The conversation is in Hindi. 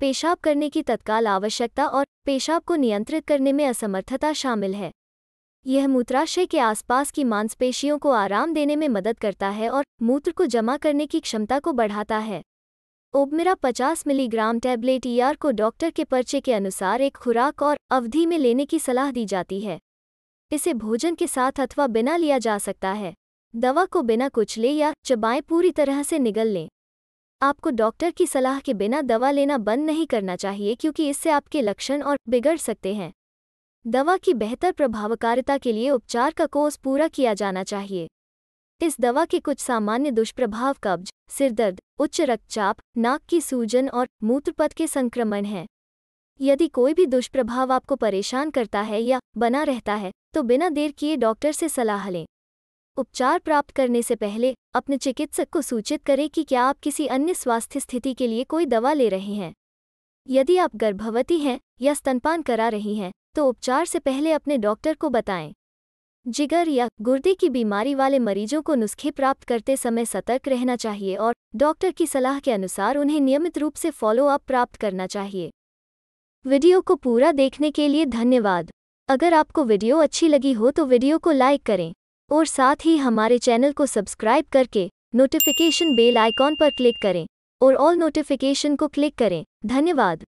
पेशाब करने की तत्काल आवश्यकता और पेशाब को नियंत्रित करने में असमर्थता शामिल है। यह मूत्राशय के आसपास की मांसपेशियों को आराम देने में मदद करता है और मूत्र को जमा करने की क्षमता को बढ़ाता है। ओबमिरा 50 मिलीग्राम टैबलेट ER को डॉक्टर के पर्चे के अनुसार एक खुराक और अवधि में लेने की सलाह दी जाती है। इसे भोजन के साथ अथवा बिना लिया जा सकता है। दवा को बिना कुचले या चबाएं पूरी तरह से निगल लें। आपको डॉक्टर की सलाह के बिना दवा लेना बंद नहीं करना चाहिए, क्योंकि इससे आपके लक्षण और बिगड़ सकते हैं। दवा की बेहतर प्रभावकारिता के लिए उपचार का कोर्स पूरा किया जाना चाहिए। इस दवा के कुछ सामान्य दुष्प्रभाव कब्ज, सिरदर्द, उच्च रक्तचाप, नाक की सूजन और मूत्रपथ के संक्रमण हैं। यदि कोई भी दुष्प्रभाव आपको परेशान करता है या बना रहता है तो बिना देर किए डॉक्टर से सलाह लें। उपचार प्राप्त करने से पहले अपने चिकित्सक को सूचित करें कि क्या आप किसी अन्य स्वास्थ्य स्थिति के लिए कोई दवा ले रहे हैं। यदि आप गर्भवती हैं या स्तनपान करा रही हैं तो उपचार से पहले अपने डॉक्टर को बताएं। जिगर या गुर्दे की बीमारी वाले मरीजों को नुस्खे प्राप्त करते समय सतर्क रहना चाहिए और डॉक्टर की सलाह के अनुसार उन्हें नियमित रूप से फॉलो अप प्राप्त करना चाहिए। वीडियो को पूरा देखने के लिए धन्यवाद। अगर आपको वीडियो अच्छी लगी हो तो वीडियो को लाइक करें और साथ ही हमारे चैनल को सब्सक्राइब करके नोटिफिकेशन बेल आइकॉन पर क्लिक करें और ऑल नोटिफिकेशन को क्लिक करें। धन्यवाद।